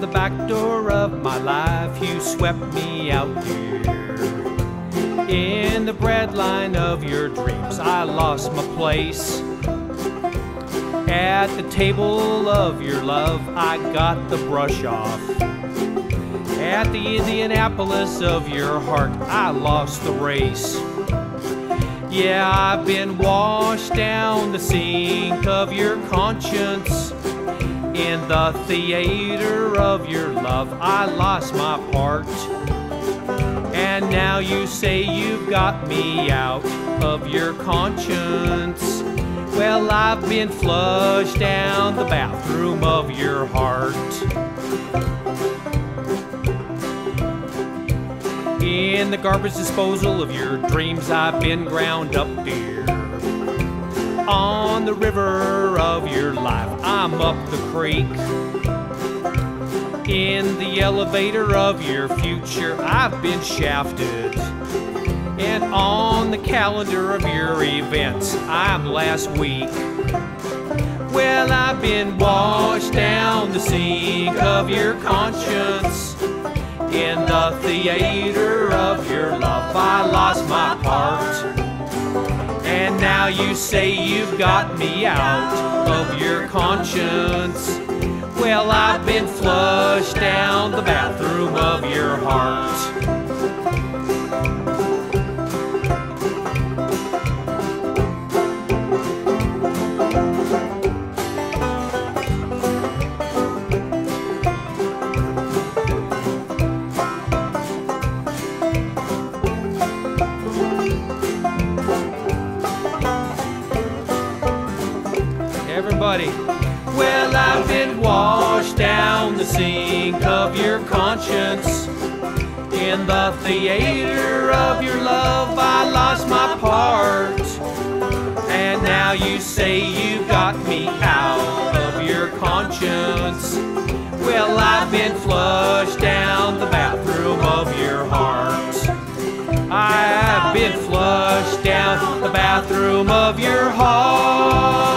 the back door of my life, you swept me out here. In the breadline of your dreams, I lost my place. At the table of your love, I got the brush off. At the Indianapolis of your heart, I lost the race. Yeah, I've been washed down the sink of your conscience. In the theater of your love, I lost my part. And now you say you've got me out of your conscience. Well, I've been flushed down the bathroom of your heart. In the garbage disposal of your dreams, I've been ground up, dear. On the river of your life, I'm up the creek. In the elevator of your future, I've been shafted. And on the calendar of your events, I'm last week. Well, I've been washed down the sink of your conscience. In the theater of your love, I lost my part. And now you say you've got me out of your conscience. Well, I've been flushed down the bathroom of your heart. Well, I've been washed down the sink of your conscience. In the theater of your love, I lost my part. And now you say you got me out of your conscience. Well, I've been flushed down the bathroom of your heart. I've been flushed down the bathroom of your heart.